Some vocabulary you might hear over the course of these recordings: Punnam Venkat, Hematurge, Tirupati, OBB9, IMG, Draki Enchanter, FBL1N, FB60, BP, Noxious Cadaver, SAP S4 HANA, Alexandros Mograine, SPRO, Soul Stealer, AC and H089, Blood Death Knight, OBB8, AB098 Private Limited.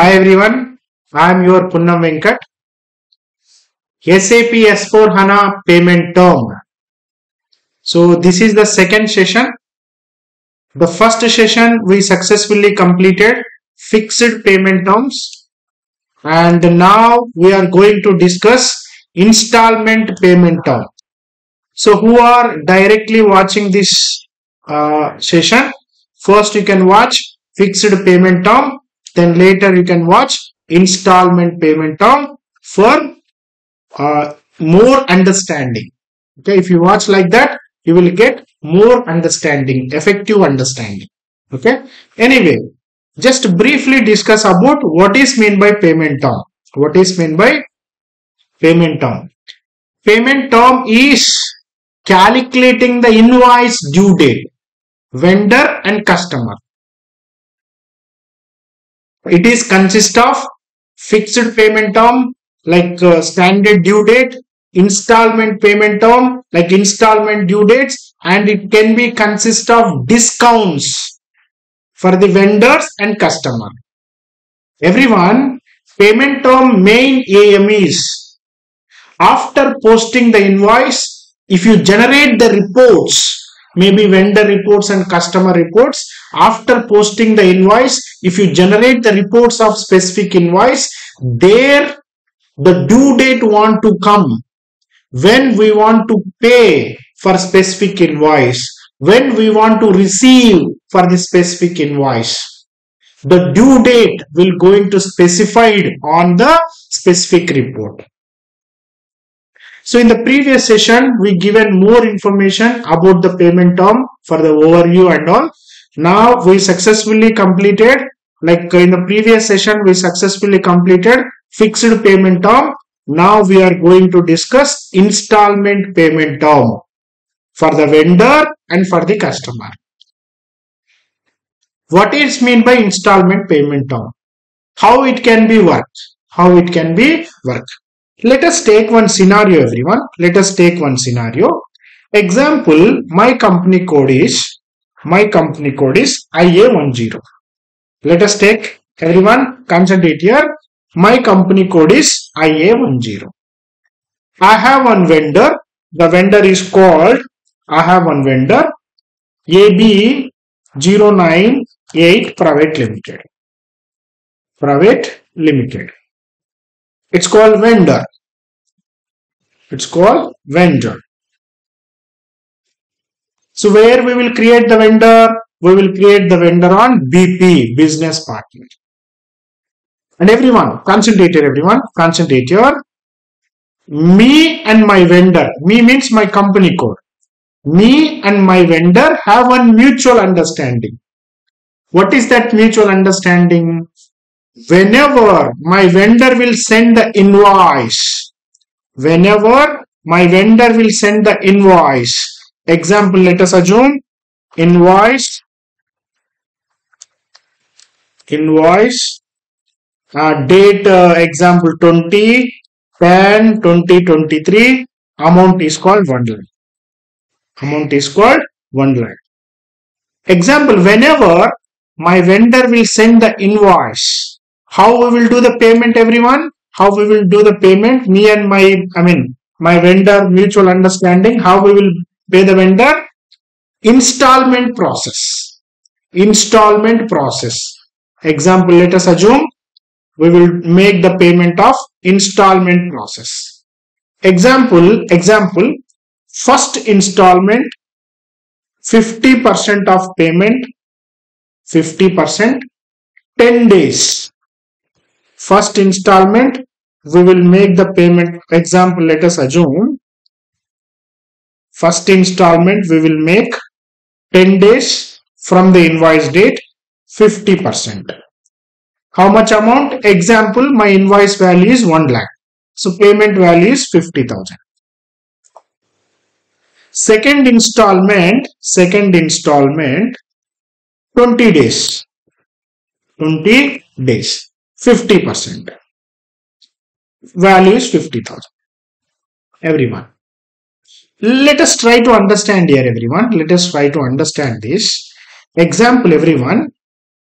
Hi everyone, I am your Punnam Venkat. SAP S4 HANA payment term. So this is the second session. The first session we successfully completed fixed payment terms, and now we are going to discuss installment payment term. So who are directly watching this session, first you can watch fixed payment term, then later you can watch installment payment term for more understanding. Okay, if you watch like that, you will get more understanding, effective understanding. Okay, anyway, just briefly discuss about what is meant by payment term. What is meant by payment term? Payment term is calculating the invoice due date, vendor and customer. It is consist of fixed payment term like standard due date, installment payment term like installment due dates, and it can be consist of discounts for the vendors and customer. Everyone, payment term main aim is after posting the invoice, if you generate the reports, maybe vendor reports and customer reports, after posting the invoice, if you generate the reports of specific invoice, there the due date want to come, when we want to pay for specific invoice, when we want to receive for the specific invoice. The due date will going to specified on the specific report. So in the previous session, we given more information about the payment term for the overview and all. Now we successfully completed, like in the previous session, we successfully completed fixed payment term. Now we are going to discuss installment payment term for the vendor and for the customer. What is meant by installment payment term? How it can be worked? How it can be worked? Let us take one scenario, everyone. Let us take one scenario. Example, my company code is IA10. Let us take, everyone, concentrate here. My company code is IA10. I have one vendor. The vendor is called, I have one vendor, AB098 Private Limited. Private Limited. It's called vendor. It's called vendor. So where we will create the vendor? We will create the vendor on BP, business partner. And everyone, concentrate here, everyone. Concentrate here. Me and my vendor. Me means my company code. Me and my vendor have one mutual understanding. What is that mutual understanding? Whenever my vendor will send the invoice, whenever my vendor will send the invoice, example, let us assume invoice date, example 20/10/2023, amount is called 1 lakh. Amount is called 1 lakh. Example, whenever my vendor will send the invoice, how we will do the payment, everyone? How we will do the payment? Me and my vendor mutual understanding. How we will pay the vendor? Installment process. Installment process. Example, let us assume we will make the payment of installment process. Example, first installment, 50% of payment, 50%, 10 days. First installment, we will make the payment. Example, let us assume first installment we will make 10 days from the invoice date, 50%. How much amount? Example, my invoice value is 1 lakh. So payment value is 50,000. Second installment, 20 days. 20 days. 50%. Value is 50,000. Everyone, let us try to understand here, everyone. Let us try to understand this. Example, everyone.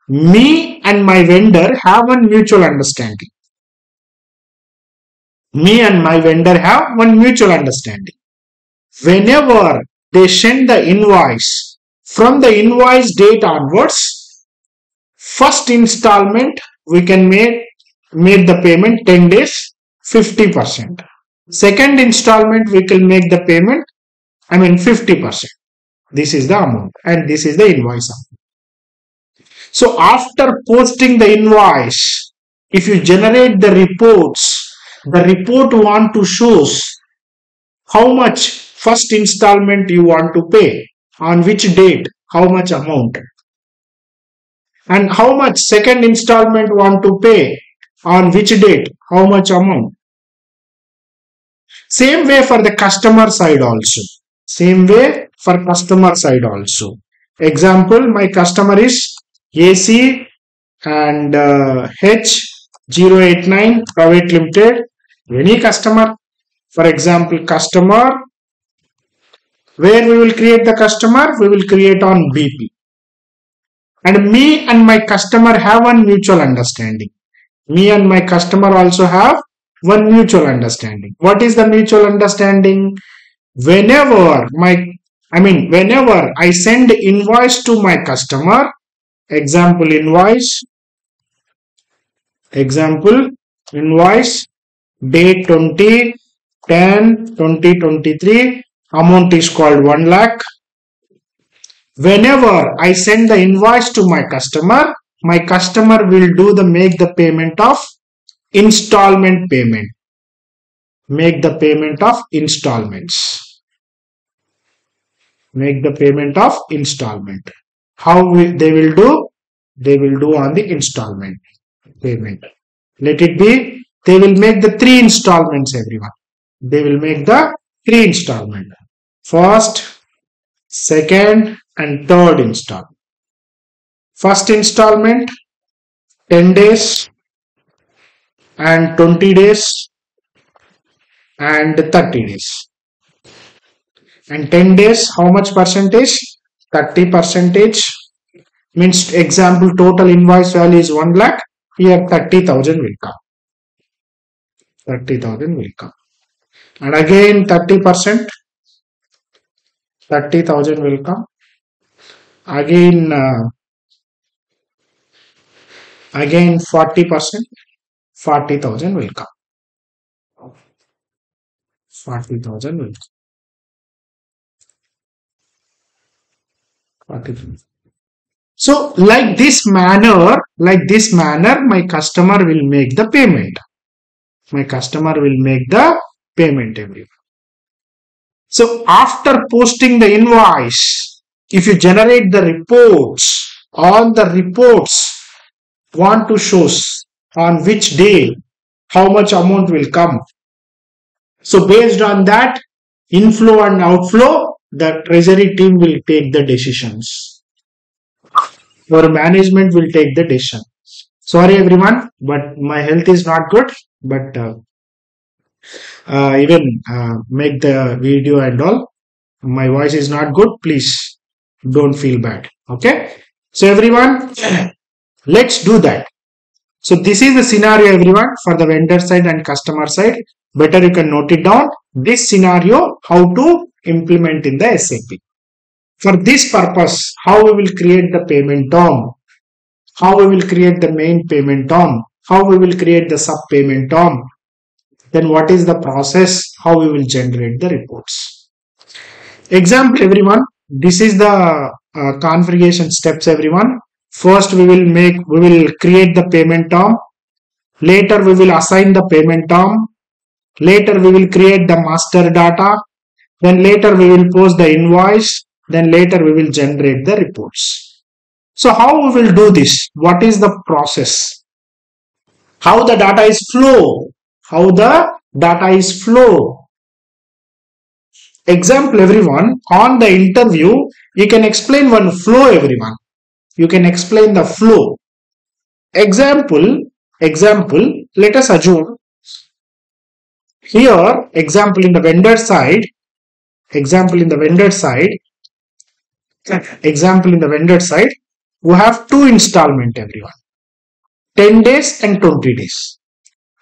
me and my vendor have one mutual understanding. Me and my vendor have one mutual understanding. Whenever they send the invoice, from the invoice date onwards, first installment we can make the payment 10 days 50%. Second installment we can make the payment 50%. This is the amount and this is the invoice amount. So after posting the invoice, if you generate the reports, the report want to shows how much first installment you want to pay, on which date, how much amount, and how much second installment want to pay, on which date, how much amount. Same way for the customer side also. Example, my customer is AC and H089 Private Limited. Any customer, for example, customer, where we will create the customer, we will create on BP. And me and my customer have one mutual understanding. Me and my customer also have one mutual understanding. What is the mutual understanding? Whenever I send invoice to my customer, example invoice date 20/10/2023, amount is called 1 lakh. Whenever I send the invoice to my customer will make the payment of installment payment. Make the payment of installment. How they will do? They will do on the installment payment. Let it be, they will make the 3 installments everyone. They will make the 3 installment. First, second and third installment. First installment 10 days and 20 days and 30 days. And 10 days, how much percentage? 30%. Means example total invoice value is 1 lakh. Here 30,000 will come. 30,000 will come. And again 30%. 30,000 will come. Again, 40%. 40,000 will come. 40,000 will come. 40,000. So like this manner, my customer will make the payment. Everyone. So after posting the invoice, if you generate the reports, all the reports want to shows on which day, how much amount will come. So based on that, inflow and outflow, the treasury team will take the decisions. Your management will take the decision. Sorry everyone, but my health is not good, but make the video and all. My voice is not good, please don't feel bad. Okay, so everyone, let's do that. So this is the scenario everyone for the vendor side and customer side. Better you can note it down. This scenario, how to implement in the SAP. For this purpose, how we will create the payment term, how we will create the main payment term, how we will create the sub payment term, then what is the process, how we will generate the reports. Example everyone, this is the configuration steps everyone. First we will create the payment term, later we will assign the payment term, later we will create the master data, then later we will post the invoice, then later we will generate the reports. So how we will do this? What is the process? How the data is flow? Example everyone, on the interview you can explain one flow everyone. You can explain the flow. Example, let us assume here, example in the vendor side, we have two installment everyone, 10 days and 20 days.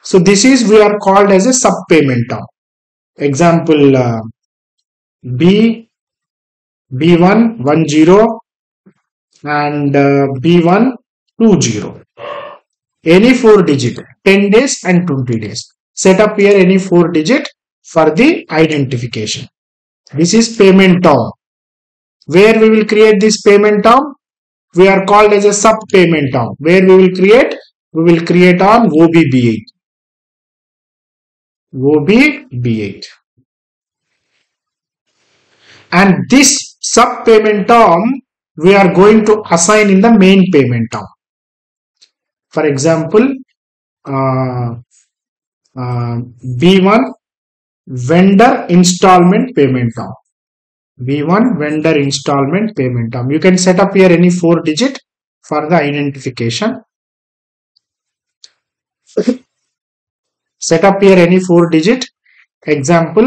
So this is we are called as a sub-payment term. Example B110 and B120. Any 4 digit, 10 days and 20 days. Set up here any 4 digit for the identification. This is payment term. Where we will create this payment term? We are called as a sub-payment term. Where we will create? We will create on OBB8. OBB8. And this sub-payment term we are going to assign in the main payment term. For example, B1 vendor installment payment term. B1 vendor installment payment term. You can set up here any 4 digit for the identification. Set up here any 4 digit. Example,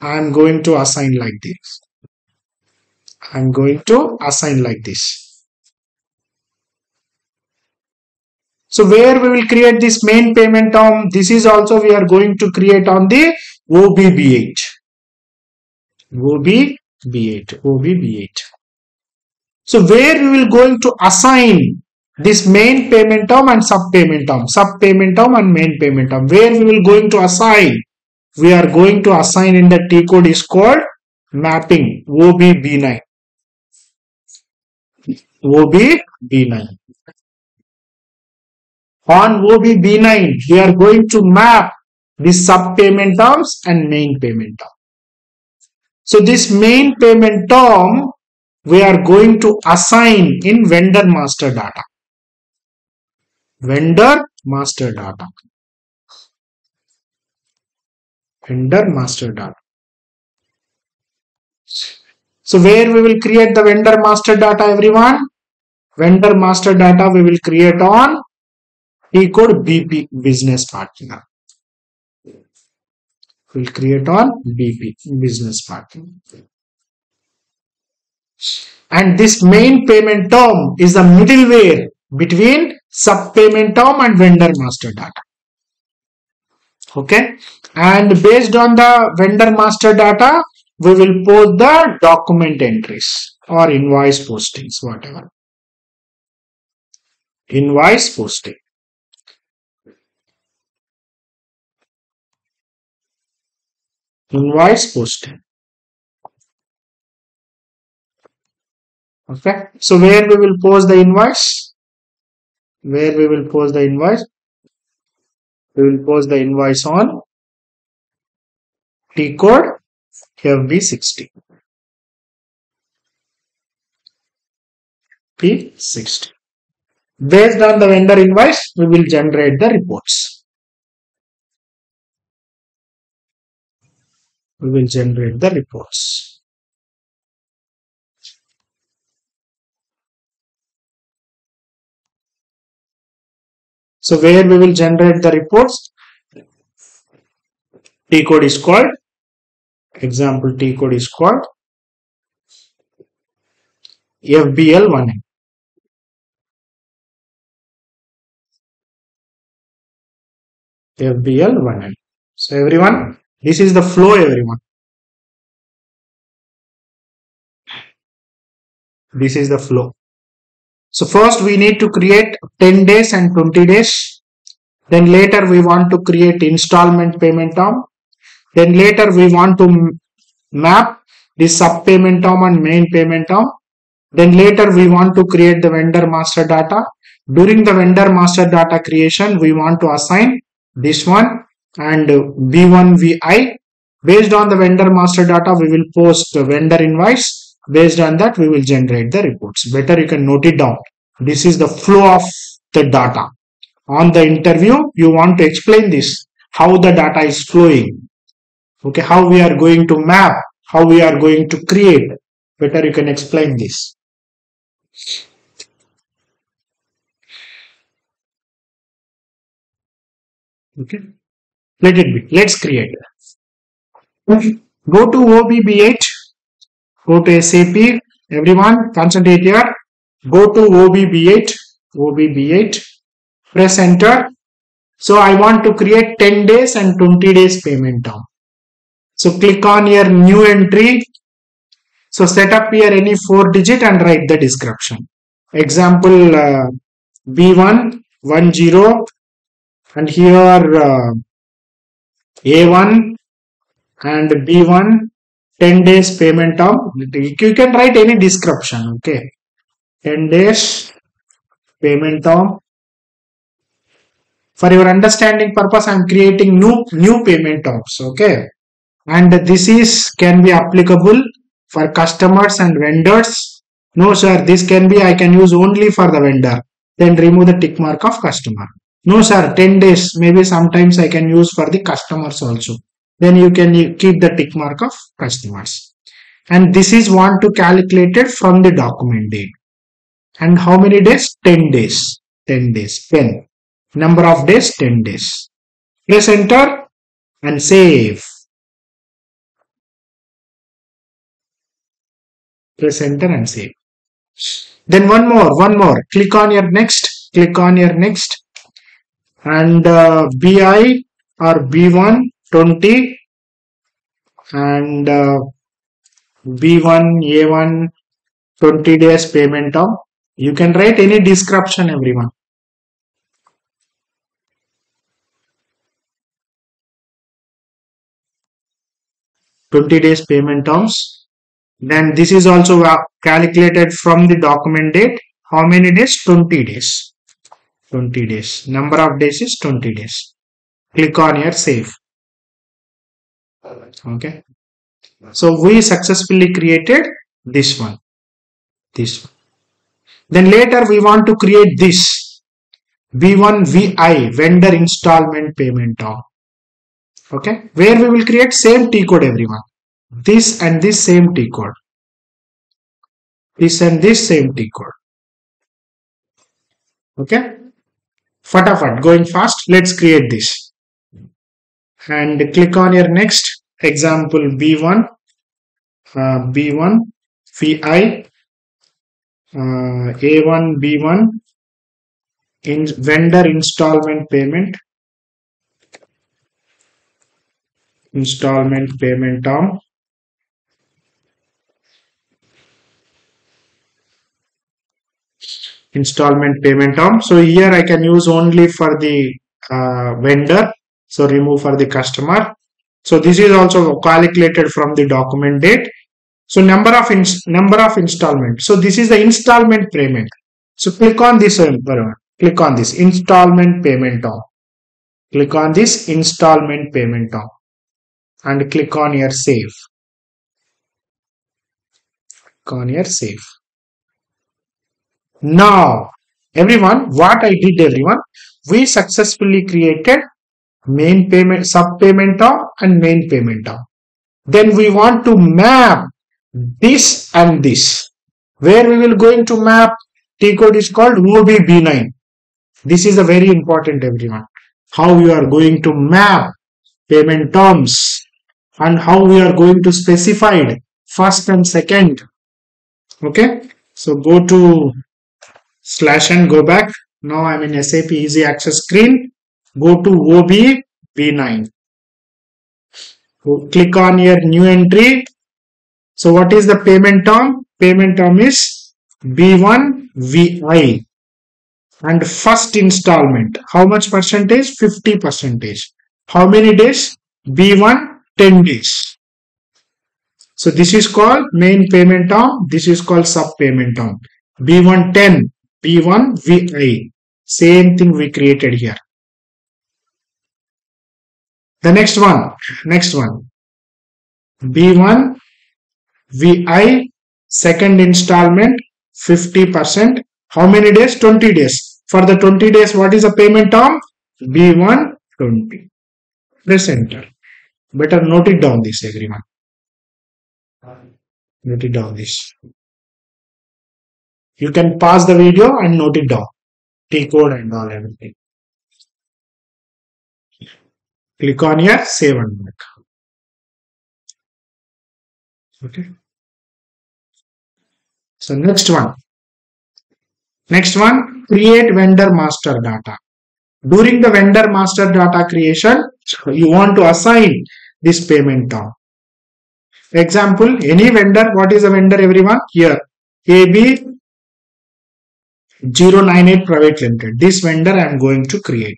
I am going to assign like this. I am going to assign like this. So where we will create this main payment term, this is also we are going to create on the OBB8. OBB8. So where we will going to assign this main payment term and sub payment term and main payment term, where we will going to assign, we are going to assign in the T code is called mapping OBB9. OBB9. On OBB9, we are going to map the sub payment terms and main payment term. So this main payment term we are going to assign in vendor master data. Vendor master data. So where we will create the vendor master data everyone? Vendor master data we will create on T code BP business partner. Will create on BP business partner, and this main payment term is the middleware between sub payment term and vendor master data. Okay, and based on the vendor master data, we will post the document entries or invoice postings, whatever. Invoice posting. Invoice posting. Okay, so where we will post the invoice? We will post the invoice on T code FB60. FB60. Based on the vendor invoice, we will generate the reports. We will generate the reports. So where we will generate the reports? T code is called. Example, T code is called FBL1N. FBL1N. So everyone, this is the flow everyone. This is the flow. So first we need to create 10 days and 20 days. Then later we want to create installment payment term. Then later we want to map the sub payment term and main payment term. Then later we want to create the vendor master data. During the vendor master data creation, we want to assign this one and B1VI. Based on the vendor master data, we will post the vendor invoice. Based on that, we will generate the reports. Better you can note it down. This is the flow of the data. On the interview, you want to explain this, how the data is flowing. Okay, how we are going to map, how we are going to create. Better you can explain this. Okay. Let it be. Let's create. Go to OBB8. Go to SAP. Everyone, concentrate here. Go to OBB8, press enter. So I want to create 10 days and 20 days payment term. So click on your new entry. So set up here any 4 digit and write the description. Example B1 10, and here A1 and B1 10 days payment term. You can write any description. Okay, 10 days payment term. For your understanding purpose, I am creating new payment terms. Okay, and this is can be applicable for customers and vendors. No sir, this can be I can use only for the vendor. Then remove the tick mark of customer. No sir, 10 days maybe sometimes I can use for the customers also. Then you can keep the tick mark of customers. And this is want to calculate it from the document date. And how many days? 10 days. 10 days. 10. Number of days? 10 days. Press enter and save. Press enter and save. Then one more. Click on your next. And BI or B1 20 and B1 A1 20 days payment term. You can write any description, everyone. $20 days payment terms. Then this is also calculated from the document date. How many days? 20 days. 20 days. Number of days is 20 days. Click on here save. Okay. So we successfully created this one. Then later we want to create this. B1VI vendor installment payment term. Okay. Where we will create same T code, everyone. This and this same T code. This and this same T code. Okay. Fatafat, going fast. Let's create this. And click on your next example B1 VI A1 B1 in vendor installment payment. Installment payment term. So here I can use only for the vendor. So remove for the customer. So this is also calculated from the document date. So number of installment. So this is the installment payment. So click on this. Click on this installment payment term. Click on this installment payment term. And click on here save. Now everyone, what I did, everyone, we successfully created main payment, sub payment term and main payment term. Then we want to map this and this. Where we will going to map? T code is called OBB9. This is a very important, everyone, how you are going to map payment terms and how we are going to specify first and second. Okay, so go to slash and go back. Now I'm in SAP easy access screen. Go to OBB9. Click on your new entry. So what is the payment term? Payment term is B1VI and first installment. How much percentage? 50%. How many days? B1 10 days. So this is called main payment term. This is called sub payment term. B1 10, B1 VI. Same thing we created here. The next one, B1 VI, second installment, 50%. How many days? 20 days. For the 20 days, what is the payment term? B1 20. Press enter. Better note it down this, everyone. Note it down this. You can pause the video and note it down. T code and all everything. Click on here, save and back. Okay. So next one. Next one, create vendor master data. During the vendor master data creation, you want to assign this payment term. For example, any vendor, what is a vendor everyone? Here, AB098 Private Limited. This vendor I am going to create.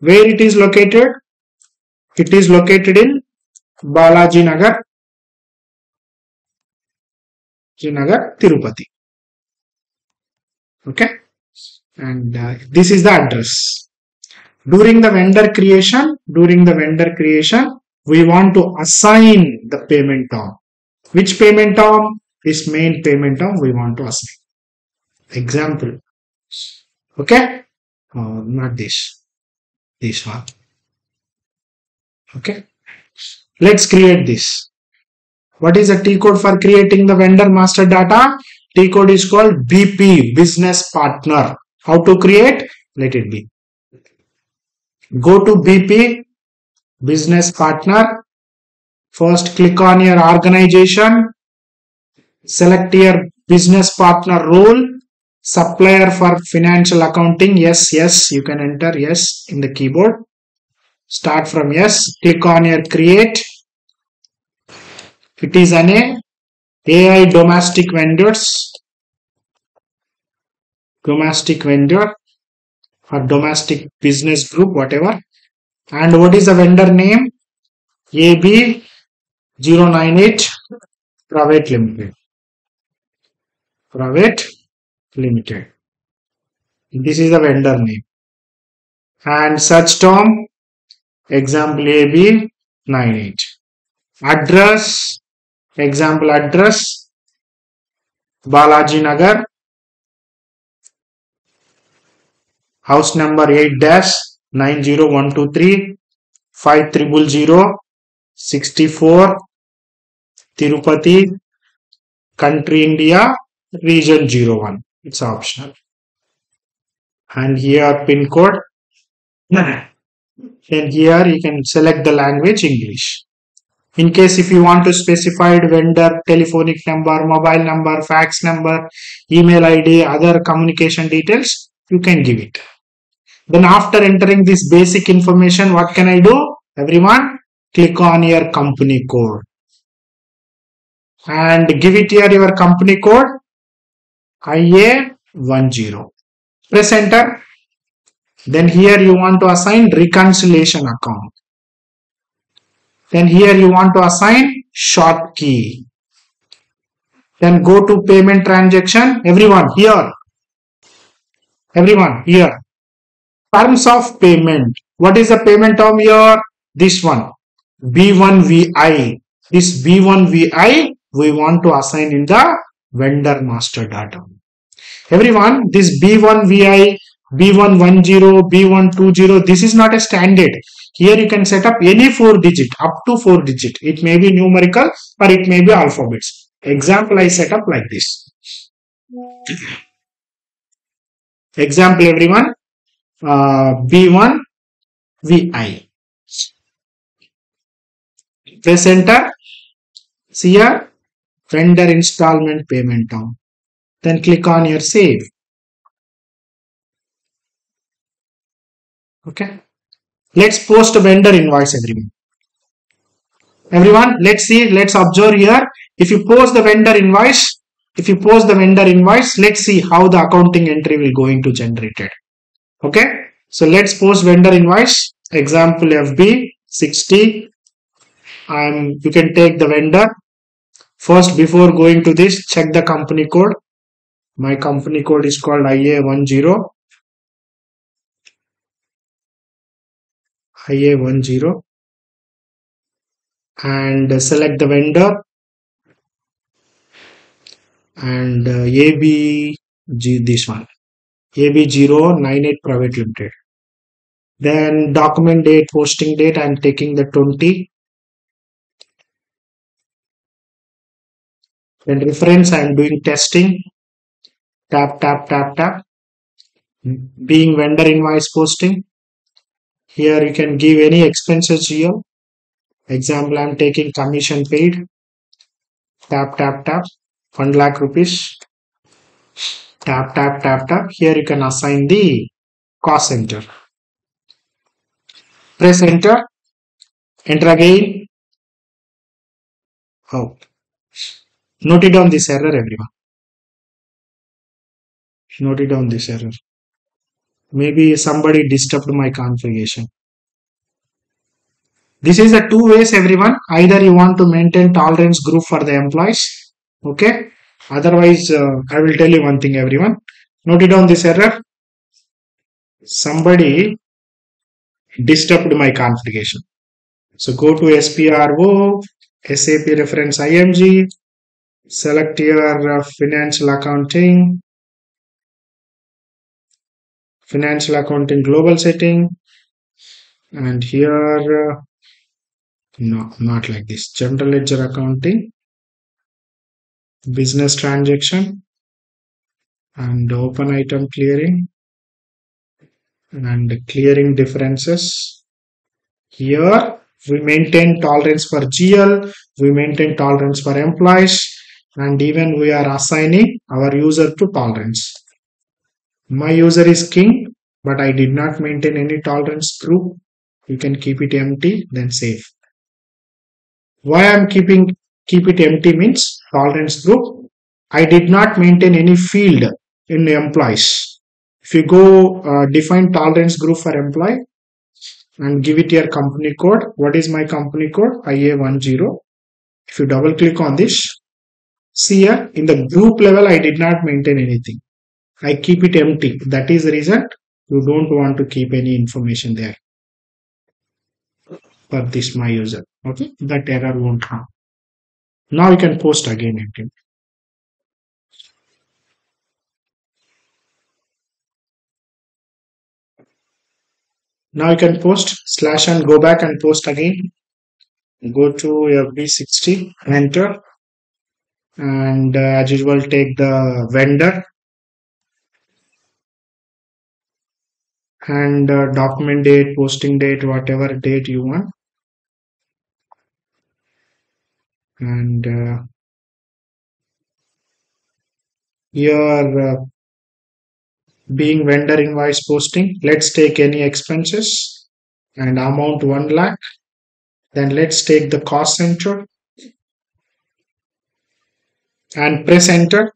Where it is located? It is located in Balaji Nagar, Tirupati. Okay, and this is the address. During the vendor creation, we want to assign the payment term. Which payment term? This main payment term we want to assign. Example. Okay, not this. This one. Okay, let's create this. What is the T code for creating the vendor master data? T code is called BP, business partner. How to create? Let it be. Go to BP, business partner. First click on your organization. Select your business partner role. Supplier for financial accounting. Yes. You can enter yes in the keyboard. Start from yes. Click on your create. It is an AI domestic vendors. Domestic vendor or domestic business group, whatever. And what is the vendor name? AB098 Private Limited. Private Limited. This is the vendor name. And search term, example AB98. Address, example address, Balaji Nagar, house number 8-90123, 500064, Tirupati, country India, region 01. It's optional. And here pin code. And here you can select the language English. In case if you want to specify vendor, telephonic number, mobile number, fax number, email ID, other communication details, you can give it. Then after entering this basic information, what can I do? Everyone, click on your company code. And give it here your company code, IA10. Press enter. Then here you want to assign reconciliation account. Then here you want to assign short key. Then go to payment transaction. Everyone here. Terms of payment. What is the payment term here? This one. B1VI. This B1VI we want to assign in the vendor master data. Everyone, this B1VI, B110, B120, this is not a standard. Here you can set up any 4-digit, up to 4-digit. It may be numerical or it may be alphabets. Example, I set up like this. Example, everyone, B1VI. Press enter. See here, vendor installment payment term. Then click on your save. Okay. Let's post a vendor invoice everyone. Let's observe here. If you post the vendor invoice, let's see how the accounting entry will going to generate it. Okay. So let's post vendor invoice. Example FB60. You can take the vendor. First, before going to this, check the company code. My company code is called IA10. IA10, and select the vendor and AB098 Private Limited. Then document date, posting date, I am taking the 20. Then reference, I am doing testing. Tap. Being vendor invoice posting. Here you can give any expenses here. Example, I am taking commission paid. Tap. 1 lakh rupees. tap, tap, tap, tap. Here you can assign the cost center. Press enter, enter again. Oh, note it down this error, everyone. Note it down this error. Maybe somebody disturbed my configuration. This is the two ways, everyone. Either you want to maintain tolerance group for the employees, okay? Otherwise, I will tell you one thing, everyone. Note it down this error. Somebody disturbed my configuration. So go to SPRO, SAP reference IMG, select your financial accounting, global setting, and here, no, not like this, general ledger accounting, business transaction, and open item clearing, and clearing differences. Here we maintain tolerance for GL, we maintain tolerance for employees, and even we are assigning our user to tolerance. My user is king, but I did not maintain any tolerance group. You can keep it empty, then save. Why I am keep it empty means tolerance group. I did not maintain any field in the employees. If you go define tolerance group for employee and give it your company code. What is my company code? IA10. If you double click on this, see here in the group level I did not maintain anything. I keep it empty. That is the reason you don't want to keep any information there for this my user. Okay, that error won't come. Now you can post again. Now you can post, slash and go back and post again. Go to FB60, enter, and as usual take the vendor and document date, posting date, whatever date you want, and your being vendor invoice posting, let's take any expenses and amount 1 lakh, then let's take the cost center and press enter,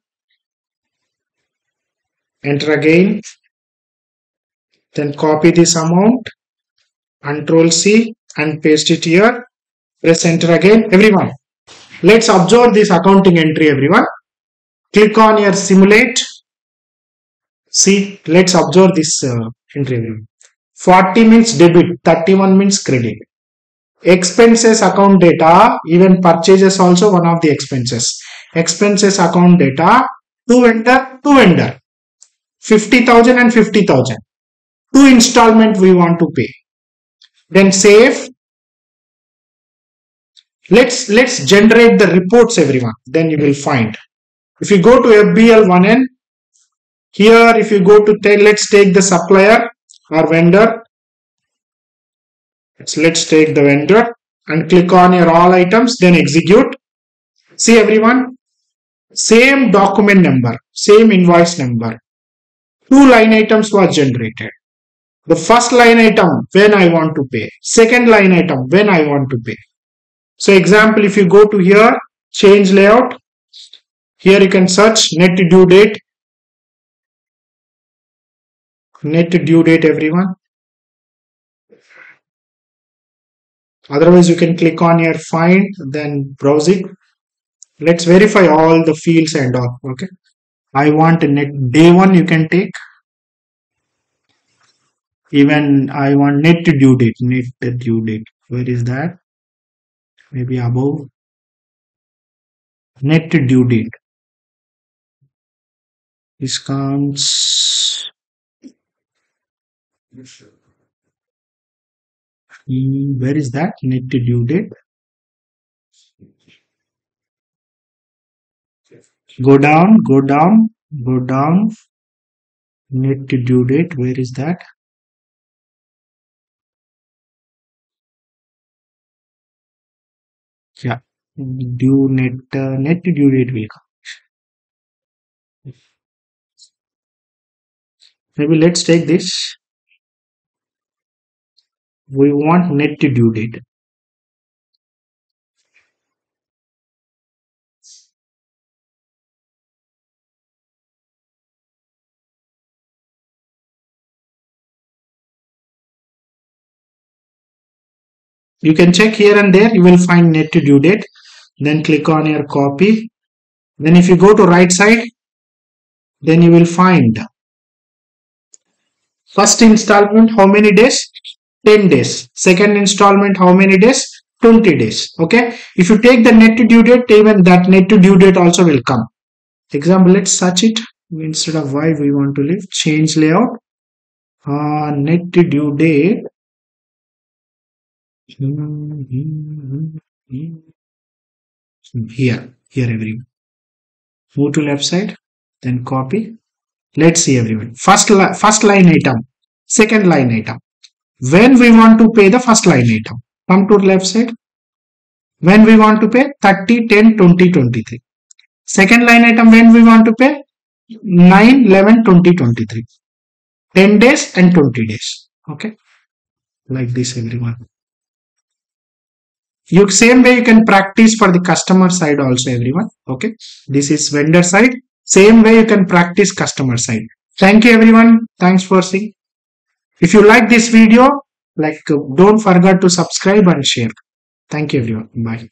enter again. Then copy this amount, Ctrl C and paste it here, press enter again. Everyone, let's observe this accounting entry, everyone. Click on your simulate. See, let's observe this entry, everyone. 40 means debit, 31 means credit. Expenses account data, even purchases also one of the expenses. Expenses account data, two vendor, 50,000 and 50,000. Two installment we want to pay, then save. Let's generate the reports, everyone. Then you will find, if you go to FBL1N here, if you go to let's take the supplier or vendor, let's take the vendor and click on your all items, then execute. See, everyone, same document number, same invoice number, two line items were generated. The first line item when I want to pay, second line item when I want to pay. So example, if you go to here, change layout, here you can search net due date everyone. Otherwise you can click on here find, then browse it. Let's verify all the fields and all, okay. I want net day one, you can take. Even I want net due date, where is that? Maybe above, net due date. This comes, where is that net due date? Go down, go down, go down, net due date, where is that? Yeah, due net due date will come. Maybe let's take this. We want net due date. You can check here and there, you will find net due date. Then click on your copy. Then if you go to right side, then you will find first installment how many days? 10 days. Second installment how many days? 20 days. Okay. If you take the net due date, even that net due date also will come. Example, let's search it. Instead of Y, we want to leave change layout. Net due date. Here everyone. Move to left side, then copy. Let's see everyone. First line item, second line item. When we want to pay the first line item? Come to left side. When we want to pay? 30, 10, 20, 23. Second line item, when we want to pay? 9, 11, 20, 23. 10 days and 20 days. Okay. Like this everyone. You same way you can practice for the customer side also everyone. Okay, this is vendor side. Same way you can practice customer side. Thank you everyone. Thanks for seeing. If you like this video, don't forget to subscribe and share. Thank you everyone. Bye.